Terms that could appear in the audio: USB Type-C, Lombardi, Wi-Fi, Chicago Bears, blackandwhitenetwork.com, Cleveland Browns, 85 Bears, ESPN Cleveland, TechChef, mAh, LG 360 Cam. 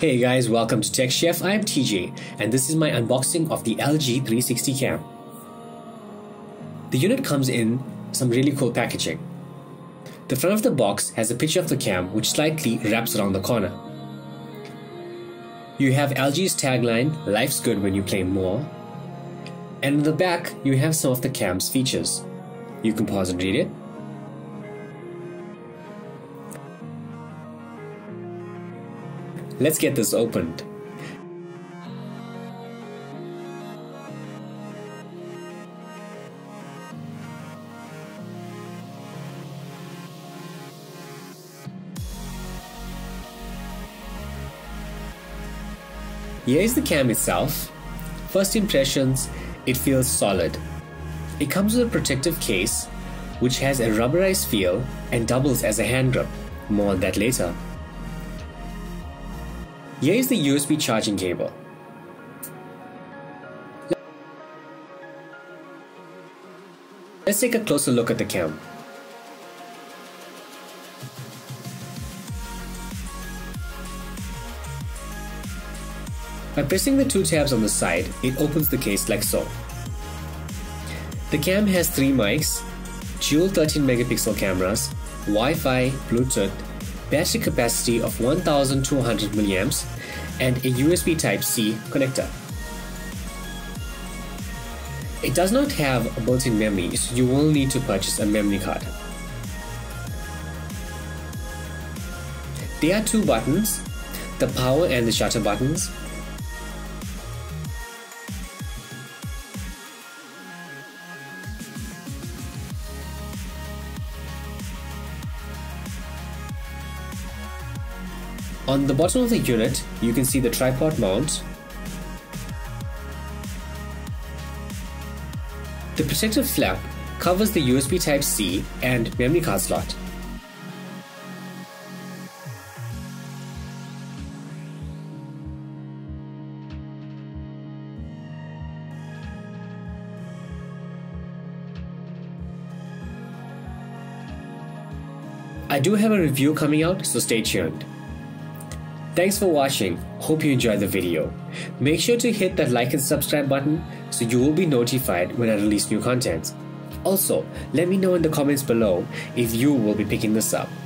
Hey guys, welcome to TechChef. I am TJ and this is my unboxing of the LG 360 Cam. The unit comes in some really cool packaging. The front of the box has a picture of the cam which slightly wraps around the corner. You have LG's tagline, "Life's good when you play more." And in the back, you have some of the cam's features. You can pause and read it. Let's get this opened. Here is the cam itself. First impressions, it feels solid. It comes with a protective case which has a rubberized feel and doubles as a hand grip. More on that later. Here is the USB charging cable. Let's take a closer look at the cam. By pressing the two tabs on the side, it opens the case like so. The cam has three mics, dual 13 megapixel cameras, Wi-Fi, Bluetooth, battery capacity of 1200 mAh and a USB Type-C connector. It does not have a built-in memory, so you will need to purchase a memory card. There are two buttons, the power and the shutter buttons. On the bottom of the unit, you can see the tripod mount. The protective flap covers the USB Type-C and memory card slot. I do have a review coming out, so stay tuned. Thanks for watching. Hope you enjoyed the video. Make sure to hit that like and subscribe button so you will be notified when I release new content. Also, let me know in the comments below if you will be picking this up.